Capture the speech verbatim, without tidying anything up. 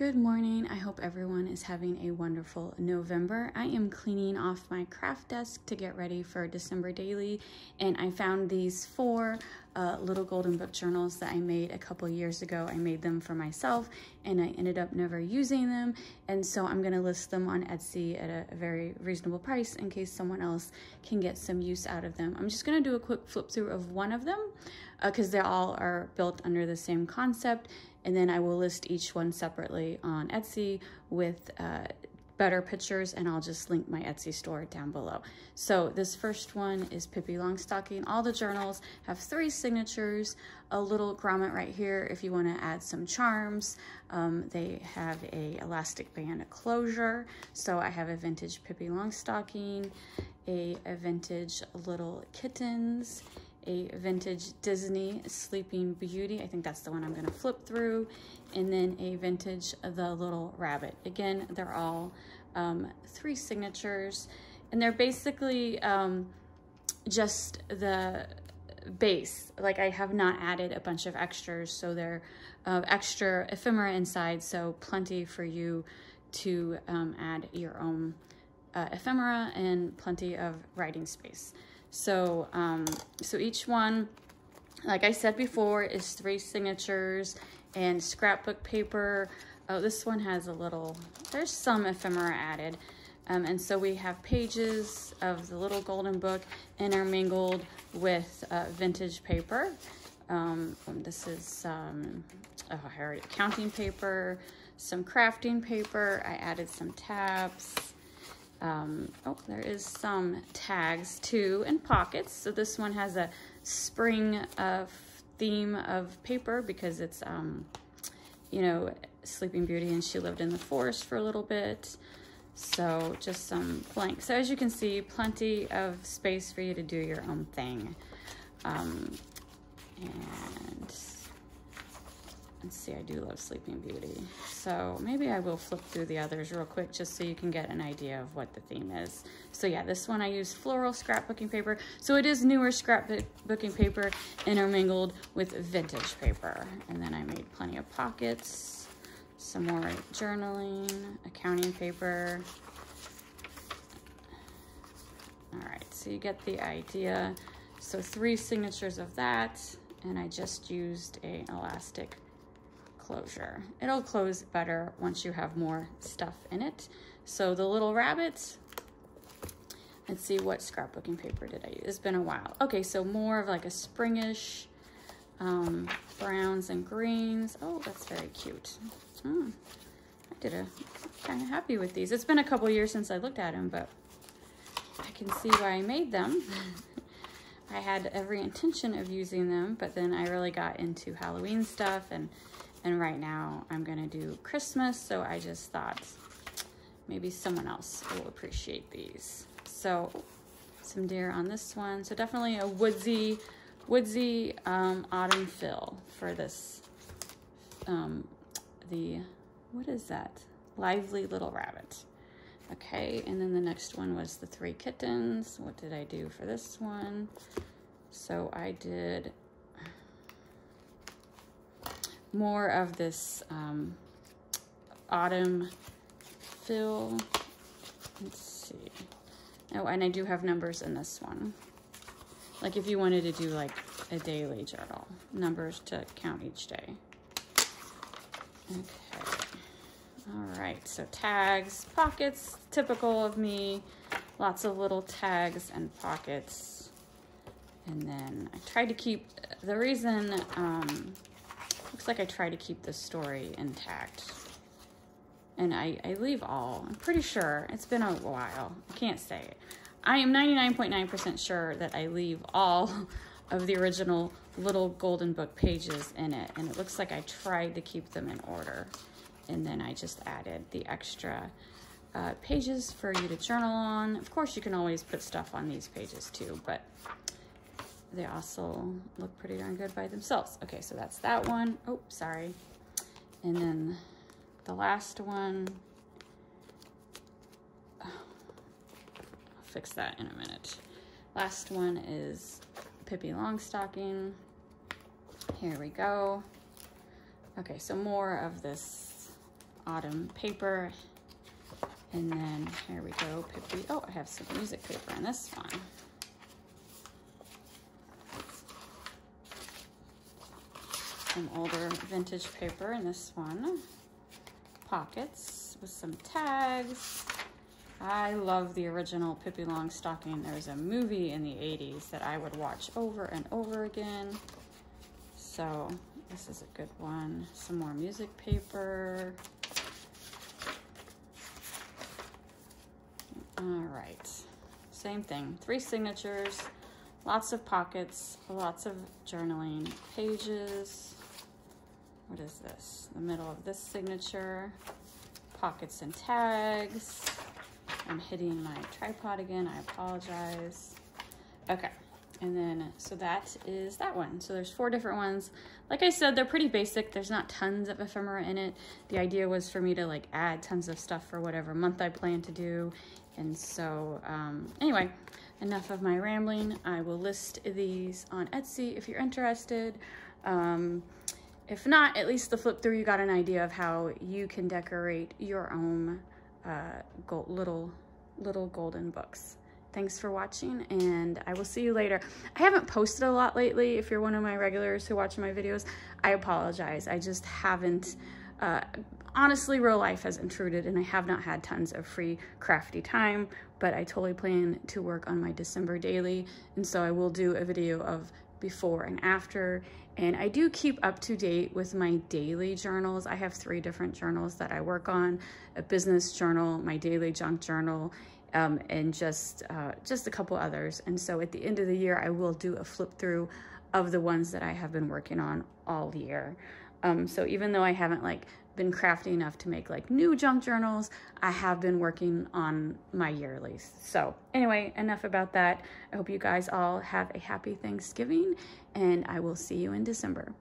Good morning. I hope everyone is having a wonderful November. I am cleaning off my craft desk to get ready for December Daily, and I found these four uh, Little Golden Book journals that I made a couple years ago. I made them for myself, and I ended up never using them, and so I'm going to list them on Etsy at a, a very reasonable price in case someone else can get some use out of them. I'm just going to do a quick flip through of one of them because uh, they all are built under the same concept. And then I will list each one separately on Etsy with uh, better pictures, and I'll just link my Etsy store down below. So this first one is Pippi Longstocking. All the journals have three signatures, a little grommet right here if you want to add some charms. Um, they have a elastic band closure. So I have a vintage Pippi Longstocking, a, a vintage Little Kittens, a vintage Disney Sleeping Beauty. I think that's the one I'm gonna flip through. And then a vintage The Little Rabbit. Again, they're all um, three signatures, and they're basically um, just the base. Like, I have not added a bunch of extras, so they're uh, extra ephemera inside, so plenty for you to um, add your own uh, ephemera and plenty of writing space. So, um, so each one, like I said before, is three signatures and scrapbook paper. Oh, this one has a little, there's some ephemera added. Um, and so we have pages of the Little Golden Book intermingled with uh, vintage paper. Um, this is, um, oh, I already, counting paper, some crafting paper. I added some tabs. Um, oh, there is some tags too, and pockets. So this one has a spring uh, theme of paper because it's, um, you know, Sleeping Beauty, and she lived in the forest for a little bit. So just some blank. So as you can see, plenty of space for you to do your own thing. Um, and let's see, I do love Sleeping Beauty. So maybe I will flip through the others real quick just so you can get an idea of what the theme is. So yeah, this one I used floral scrapbooking paper. So it is newer scrapbooking paper intermingled with vintage paper. And then I made plenty of pockets, some more journaling, accounting paper. All right, so you get the idea. So three signatures of that. And I just used an elastic closure. It'll close better once you have more stuff in it. So the Little Rabbit, let's see, what scrapbooking paper did I use? It's been a while. Okay, so more of like a springish, um, browns and greens. Oh, that's very cute. Mm, I did a, kind of happy with these. It's been a couple years since I looked at them, but I can see why I made them. I had every intention of using them, but then I really got into Halloween stuff, and And right now I'm gonna do Christmas, so I just thought maybe someone else will appreciate these. So some deer on this one. So definitely a woodsy, woodsy um, autumn fill for this. Um, the, what is that? Lively Little Rabbit. Okay, and then the next one was the Three Kittens. What did I do for this one? So I did more of this um, autumn fill. Let's see. Oh, and I do have numbers in this one. Like if you wanted to do like a daily journal, numbers to count each day. Okay. All right, so tags, pockets, typical of me. Lots of little tags and pockets. And then I tried to keep, the reason, um, looks like I try to keep the story intact. And I, I leave all, I'm pretty sure. It's been a while, I can't say it. I am ninety-nine point nine percent sure that I leave all of the original Little Golden Book pages in it. And it looks like I tried to keep them in order. And then I just added the extra uh, pages for you to journal on. Of course, you can always put stuff on these pages too, but they also look pretty darn good by themselves. Okay, so that's that one. Oh, sorry. And then the last one. Oh, I'll fix that in a minute. Last one is Pippi Longstocking. Here we go. Okay, so more of this autumn paper. And then here we go, Pippi. Oh, I have some music paper in this one. Some older vintage paper in this one. Pockets with some tags. I love the original Pippi Longstocking. There was a movie in the eighties that I would watch over and over again. So this is a good one. Some more music paper. All right, same thing, three signatures, lots of pockets, lots of journaling pages. What is this? The middle of this signature, pockets and tags. I'm hitting my tripod again, I apologize. Okay, and then, so that is that one. So there's four different ones. Like I said, they're pretty basic. There's not tons of ephemera in it. The idea was for me to like add tons of stuff for whatever month I plan to do. And so, um, anyway, enough of my rambling. I will list these on Etsy if you're interested. Um, if not, at least the flip through, you got an idea of how you can decorate your own uh, gold, little, little golden books. Thanks for watching, and I will see you later. I haven't posted a lot lately. If you're one of my regulars who watch my videos, I apologize. I just haven't. Uh, honestly, real life has intruded and I have not had tons of free crafty time, but I totally plan to work on my December daily. And so I will do a video of before and after. And I do keep up to date with my daily journals. I have three different journals that I work on, a business journal, my daily junk journal, um, and just, uh, just a couple others. And so at the end of the year, I will do a flip through of the ones that I have been working on all year. Um, so even though I haven't like been crafty enough to make like new junk journals, I have been working on my yearlies. So anyway, enough about that. I hope you guys all have a happy Thanksgiving, and I will see you in December.